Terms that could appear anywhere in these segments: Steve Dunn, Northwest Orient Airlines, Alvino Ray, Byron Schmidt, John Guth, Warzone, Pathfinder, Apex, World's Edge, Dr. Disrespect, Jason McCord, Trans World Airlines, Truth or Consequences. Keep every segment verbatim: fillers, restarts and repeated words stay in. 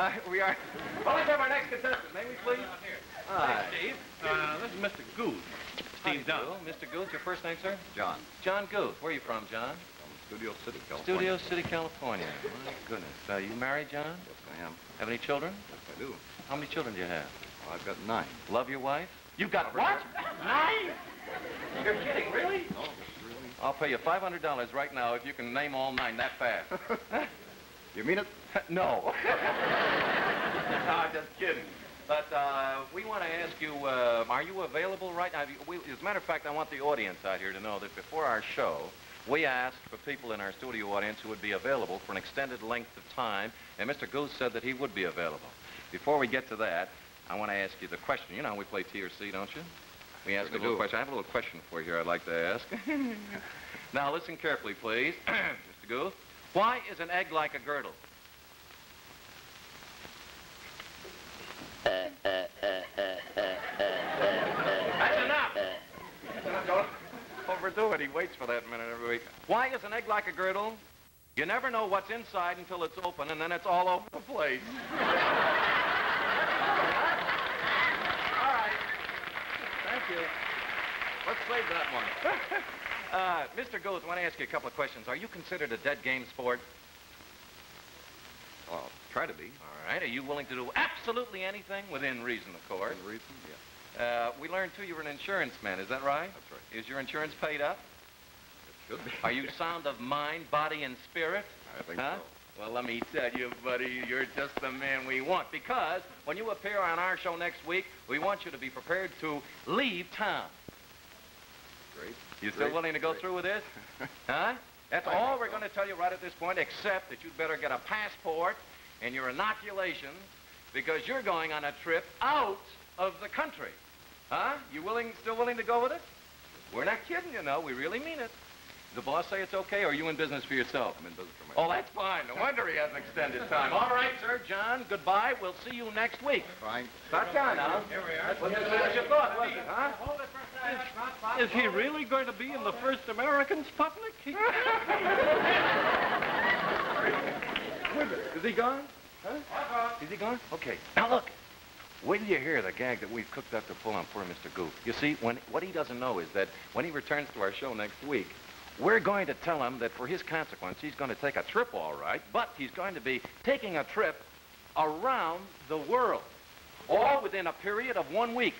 Uh, we are. Well, let's have our next contestant, may we please? Hi, Steve. Uh, this is Mister Guth. Steve Dunn. Mister Guth, your first name, sir? John. John Guth. Where are you from, John? From Studio City, California. Studio City, California. My goodness. Uh, you married, John? Yes, I am. Have any children? Yes, I do. How many children do you have? Well, I've got nine. Love your wife? You've got what? Nine? You're kidding, really? No, really. I'll pay you five hundred dollars right now if you can name all nine that fast. You mean it? No. No, I'm just kidding. But uh, we want to ask you, uh, are you available right now? We, as a matter of fact, I want the audience out here to know that before our show, we asked for people in our studio audience who would be available for an extended length of time, and Mister Guth said that he would be available. Before we get to that, I want to ask you the question. You know how we play T or C, don't you? We ask a little question. I have a little question for you here I'd like to ask. Now, listen carefully, please. Mister Guth, why is an egg like a girdle? That's enough. Don't overdo it. He waits for that minute every week. Why is an egg like a girdle? You never know what's inside until it's open, and then it's all over the place. All right. Thank you. Let's save that one. uh, Mister Guth, I want to ask you a couple of questions. Are you considered a dead game sport? Well, try to be. All right. Are you willing to do absolutely anything? Within reason, of course. Within reason, yeah. Uh, we learned, too, you were an insurance man. Is that right? That's right. Is your insurance paid up? It should be. Are you sound of mind, body, and spirit? I think huh? so. Well, let me tell you, buddy, you're just the man we want. Because when you appear on our show next week, we want you to be prepared to leave town. Great. You still willing to go Great. through with this? Huh? That's I all we're so. going to tell you right at this point, except that you'd better get a passport and your inoculations, because you're going on a trip out of the country. Huh? You willing, still willing to go with it? We're not kidding, you know. We really mean it. The boss say it's okay, or are you in business for yourself? I'm in business for myself. Oh, that's fine. No wonder he has extended time. All right, sir. John, goodbye. We'll see you next week. Fine. Not down now. Here we are. What was your thought, was it, huh? Hold it for a second. Is he really going to be in the first Americans public? He Is he gone? Huh? Uh-huh. Is he gone? Okay. Now look. Wait till you hear the gag that we've cooked up to pull on poor Mister Guth. You see, when what he doesn't know is that when he returns to our show next week, we're going to tell him that for his consequence, he's going to take a trip, all right, but he's going to be taking a trip around the world, all within a period of one week.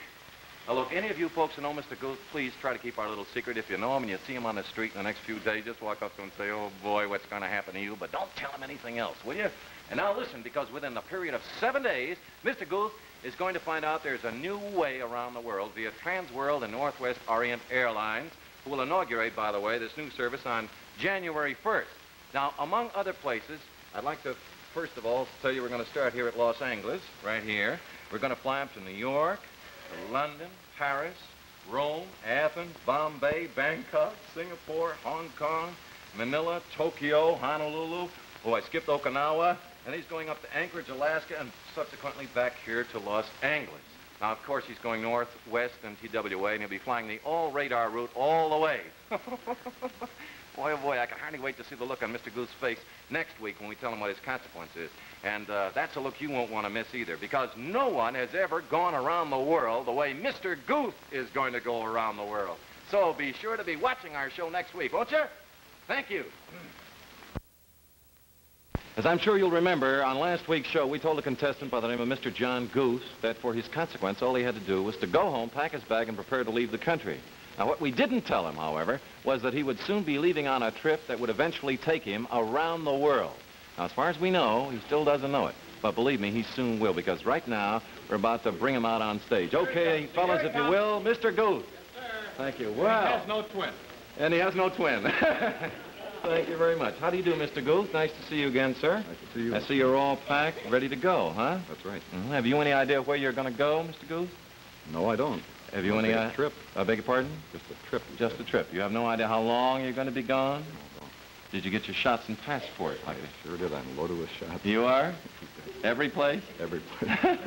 Now, look, any of you folks who know Mister Guth, please try to keep our little secret. If you know him and you see him on the street in the next few days, just walk up to him and say, oh, boy, what's going to happen to you? But don't tell him anything else, will you? And now listen, because within a period of seven days, Mister Guth is going to find out there's a new way around the world via Trans World and Northwest Orient Airlines, who will inaugurate, by the way, this new service on January first. Now, among other places, I'd like to, first of all, tell you we're going to start here at Los Angeles, right here. We're going to fly up to New York, to London, Paris, Rome, Athens, Bombay, Bangkok, Singapore, Hong Kong, Manila, Tokyo, Honolulu. Oh, I skipped Okinawa. And he's going up to Anchorage, Alaska, and subsequently back here to Los Angeles. Now, of course, he's going north, west, and T W A, and he'll be flying the all-radar route all the way. Boy, oh boy, I can hardly wait to see the look on Mister Guth's face next week when we tell him what his consequence is. And uh, that's a look you won't want to miss either, because no one has ever gone around the world the way Mister Guth is going to go around the world. So be sure to be watching our show next week, won't you? Thank you. As I'm sure you'll remember, on last week's show, we told a contestant by the name of Mister John Guth that for his consequence, all he had to do was to go home, pack his bag, and prepare to leave the country. Now, what we didn't tell him, however, was that he would soon be leaving on a trip that would eventually take him around the world. Now, as far as we know, he still doesn't know it. But believe me, he soon will, because right now, we're about to bring him out on stage. Okay, fellas, if you will, Mister Guth. Yes, sir. Thank you. Wow. He has no twin. And he has no twin. Thank you very much. How do you do, Mister Guth? Nice to see you again, sir. Nice to see you. I see you're all packed, ready to go, huh? That's right. Mm-hmm. Have you any idea where you're going to go, Mister Guth? No, I don't. Have you any idea? Trip. I beg your pardon? Just a trip. Just a trip. You have no idea how long you're going to be gone? No, no. Did you get your shots and passport? I sure did. I'm loaded with shots. You are? Every place? Every place.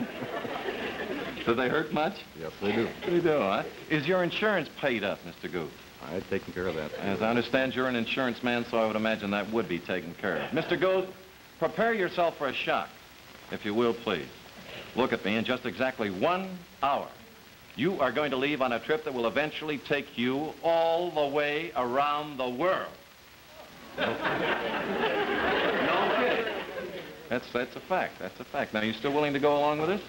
Do they hurt much? Yes, they do. They do, huh? Is your insurance paid up, Mister Guth? I've taken care of that. As I understand, you're an insurance man, so I would imagine that would be taken care of. Mister Guth, prepare yourself for a shock. If you will, please, look at me. In just exactly one hour, you are going to leave on a trip that will eventually take you all the way around the world. No kidding. No kidding. That's, that's a fact. That's a fact. Now, you still willing to go along with us?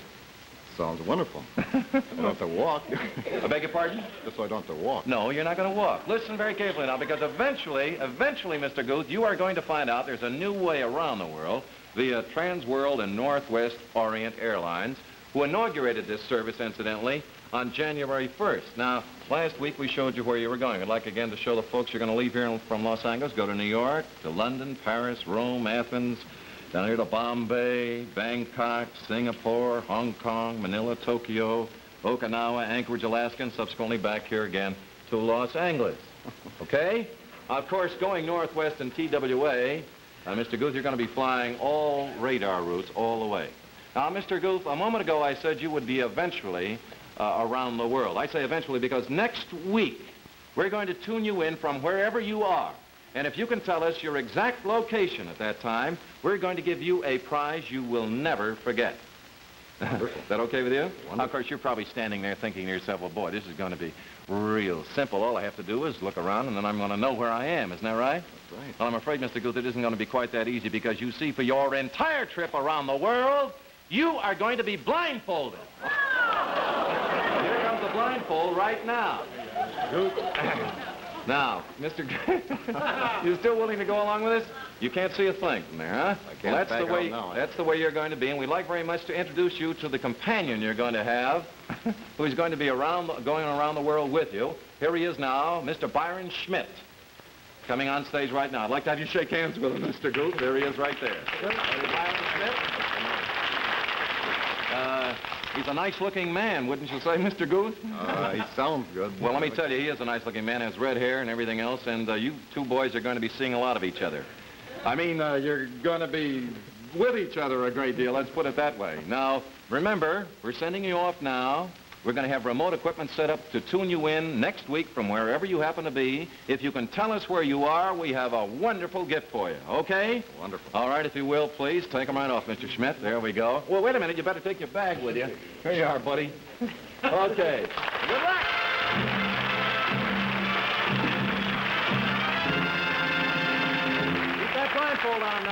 Sounds wonderful. I don't have to walk. I beg your pardon? Just so I don't have to walk. No, you're not going to walk. Listen very carefully now, because eventually, eventually, Mister Guth, you are going to find out there's a new way around the world via Trans World and Northwest Orient Airlines, who inaugurated this service, incidentally, on January first. Now, last week we showed you where you were going. I'd like again to show the folks you're going to leave here from Los Angeles, go to New York, to London, Paris, Rome, Athens, down here to Bombay, Bangkok, Singapore, Hong Kong, Manila, Tokyo, Okinawa, Anchorage, Alaska, and subsequently back here again to Los Angeles, okay? Of course, going Northwest and T W A, uh, Mister Guth, you're gonna be flying all radar routes all the way. Now, Mister Guth, a moment ago I said you would be eventually uh, around the world. I say eventually because next week, we're going to tune you in from wherever you are. And if you can tell us your exact location at that time, we're going to give you a prize you will never forget. Is that okay with you? Now, of course, you're probably standing there thinking to yourself, well, boy, this is going to be real simple. All I have to do is look around, and then I'm going to know where I am. Isn't that right? That's right. Well, I'm afraid, Mister Guth, it isn't going to be quite that easy because, you see, for your entire trip around the world, you are going to be blindfolded. Here comes the blindfold right now. Now, Mister Guth, you still willing to go along with us? You can't see a thing from there, huh? I can't. Well, that's the way. Now, that's the way you're going to be, and we'd like very much to introduce you to the companion you're going to have, who's going to be around, going around the world with you. Here he is now, Mister Byron Schmidt, coming on stage right now. I'd like to have you shake hands with him, Mister Guth. There he is, right there. Byron Schmidt. Uh, He's a nice-looking man, wouldn't you say, Mister Guth? Uh, he sounds good. Well, let me tell you, he is a nice-looking man, has red hair and everything else, and uh, you two boys are going to be seeing a lot of each other. I mean, uh, you're going to be with each other a great deal, let's put it that way. Now, remember, we're sending you off now. We're going to have remote equipment set up to tune you in next week from wherever you happen to be. If you can tell us where you are, we have a wonderful gift for you, okay? Wonderful. All right, if you will, please, take them right off, Mister Schmidt. There we go. Well, wait a minute. You better take your bag with you. Here you are, buddy. Okay. Good luck. Keep that blindfold on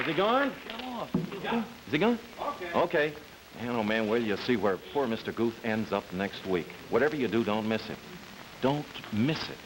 now. Is he gone? Is he gone? Okay. Okay. Man, oh, man, well, you'll see where poor Mister Guth ends up next week. Whatever you do, don't miss it. Don't miss it.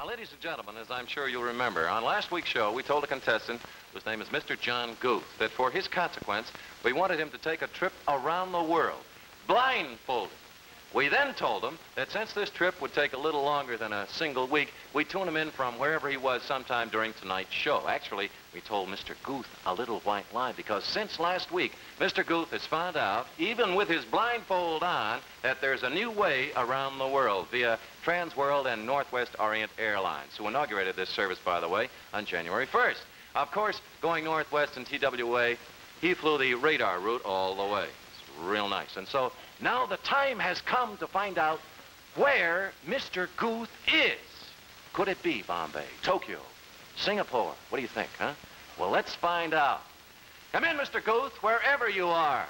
Now, ladies and gentlemen, as I'm sure you'll remember, on last week's show, we told a contestant, whose name is Mister John Guth, that for his consequence, we wanted him to take a trip around the world, blindfolded. We then told him that since this trip would take a little longer than a single week, we'd tune him in from wherever he was sometime during tonight's show. Actually, we told Mister Guth a little white lie, because since last week, Mister Guth has found out, even with his blindfold on, that there's a new way around the world via Trans World and Northwest Orient Airlines, who inaugurated this service, by the way, on January first. Of course, going Northwest and T W A, he flew the radar route all the way. It's real nice. And so now the time has come to find out where Mister Guth is. Could it be Bombay, Tokyo, Singapore? What do you think, huh? Well, let's find out. Come in, Mister Guth, wherever you are.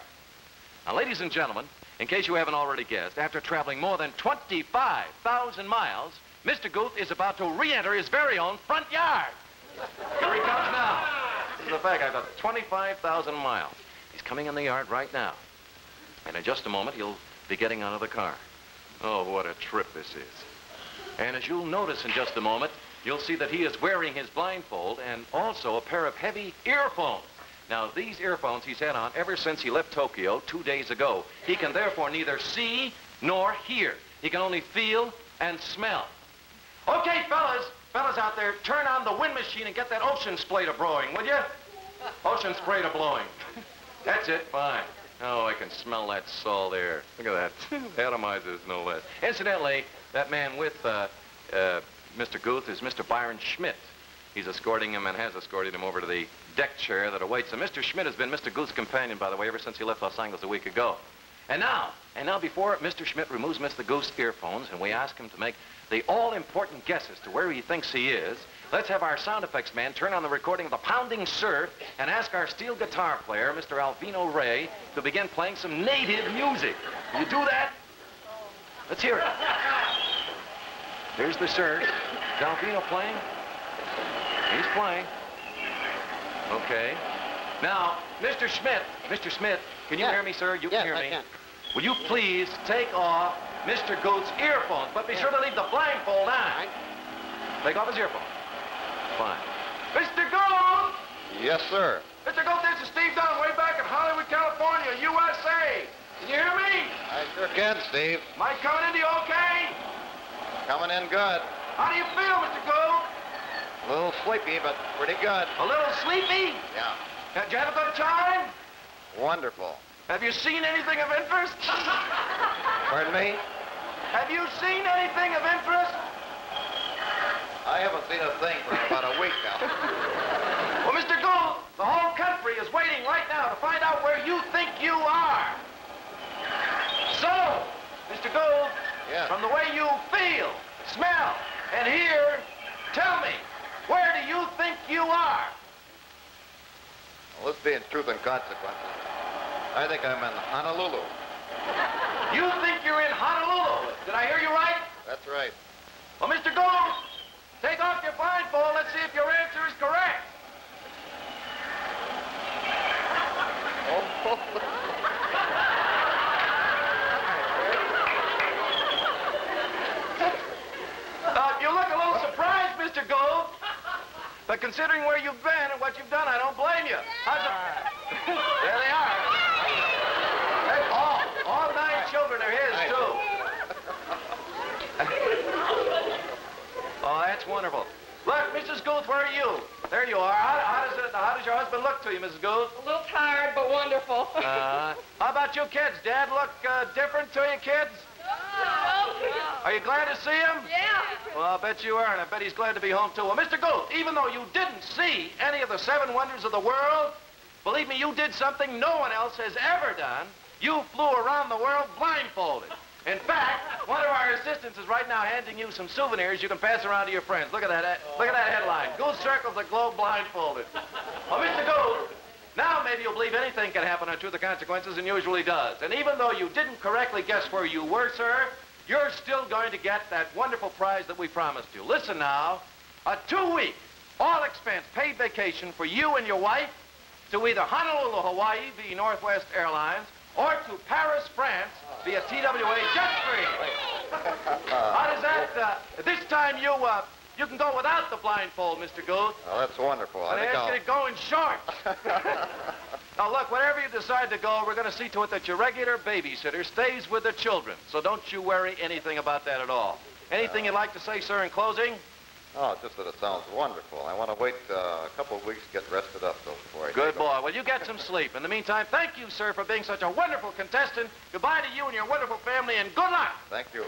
Now, ladies and gentlemen, in case you haven't already guessed, after traveling more than twenty-five thousand miles, Mister Guth is about to re-enter his very own front yard. Here he comes now. This is the fact, I've got twenty-five thousand miles. He's coming in the yard right now. And in just a moment, he'll be getting out of the car. Oh, what a trip this is. And as you'll notice in just a moment, you'll see that he is wearing his blindfold and also a pair of heavy earphones. Now, these earphones he's had on ever since he left Tokyo two days ago. He can therefore neither see nor hear. He can only feel and smell. Okay, fellas, fellas out there, turn on the wind machine and get that ocean spray to blowing, will you? Ocean spray to blowing. That's it, fine. Oh, I can smell that salt air. Look at that, atomizes no less. Incidentally, that man with uh, uh, Mister Guth is Mister Byron Schmidt. He's escorting him and has escorted him over to the deck chair that awaits him. Mister Schmidt has been Mister Guth's companion, by the way, ever since he left Los Angeles a week ago. And now, and now before Mister Schmidt removes Mister Guth's earphones and we ask him to make the all-important guess as to where he thinks he is, let's have our sound effects man turn on the recording of the pounding surf and ask our steel guitar player, Mister Alvino Ray, to begin playing some native music. Will you do that? Let's hear it. There's the surf. Is Alvino playing? He's playing. Okay. Now, Mister Schmidt, Mister Schmidt, can you yeah. hear me, sir? You yes, can hear I me. Can. Will you please take off Mister Guth's earphones, but be yeah. sure to leave the blindfold on. Right. Take off his earphones. Fine. Mister Guth! Yes, sir. Mister Guth, this is Steve Dunn, way back in Hollywood, California, U S A. Can you hear me? I sure can, Steve. Am I coming into you okay? Coming in good. How do you feel, Mister Guth? A little sleepy, but pretty good. A little sleepy? Yeah. Did you have a good time? Wonderful. Have you seen anything of interest? Pardon me? Have you seen anything of interest? I haven't seen a thing for about a week now. Well, Mister Guth, the whole country is waiting right now to find out where you think you are. So, Mister Guth, yeah. from the way you feel, smell, and hear, tell me, where do you think you are? Well, this being Truth and Consequences, I think I'm in Honolulu. You think you're in Honolulu? Did I hear you right? That's right. Well, Mister Guth, take off your blindfold. Let's see if your answer is correct. Oh. uh, you look a little surprised, Mister Guth. But considering where you've been and what you've done, I don't blame you. How's it? There they are. Hey, all, all nine children are his, nice. Too. Oh, that's wonderful. Look, Missus Guth, where are you? There you are. How, how, does, it, how does your husband look to you, Missus Guth? A little tired, but wonderful. uh, how about you kids? Dad look uh, different to you, kids? Oh. Are you glad to see him? Yeah. Well, I'll bet you are, and I bet he's glad to be home, too. Well, Mister Guth, even though you didn't see any of the seven wonders of the world, believe me, you did something no one else has ever done. You flew around the world blindfolded. In fact, one of our assistants is right now handing you some souvenirs you can pass around to your friends. Look at that, look at that headline. Guth circles the globe blindfolded. Well, Mister Guth, now maybe you'll believe anything can happen on Truth or Consequences, and usually does. And even though you didn't correctly guess where you were, sir, you're still going to get that wonderful prize that we promised you. Listen now, a two-week, all-expense paid vacation for you and your wife to either Honolulu, Hawaii, via Northwest Airlines, or to Paris, France, via T W A jet stream. How does that, uh, this time you, uh, You can go without the blindfold, Mister Guth. Oh, that's wonderful. I think I'll... But ask you to go in shorts. Now, look, wherever you decide to go, we're going to see to it that your regular babysitter stays with the children. So don't you worry anything about that at all. Anything uh, you'd like to say, sir, in closing? Oh, just that it sounds wonderful. I want to wait uh, a couple of weeks to get rested up, though, before I... Good boy. Them. Well, you get some sleep. In the meantime, thank you, sir, for being such a wonderful contestant. Goodbye to you and your wonderful family, and good luck. Thank you.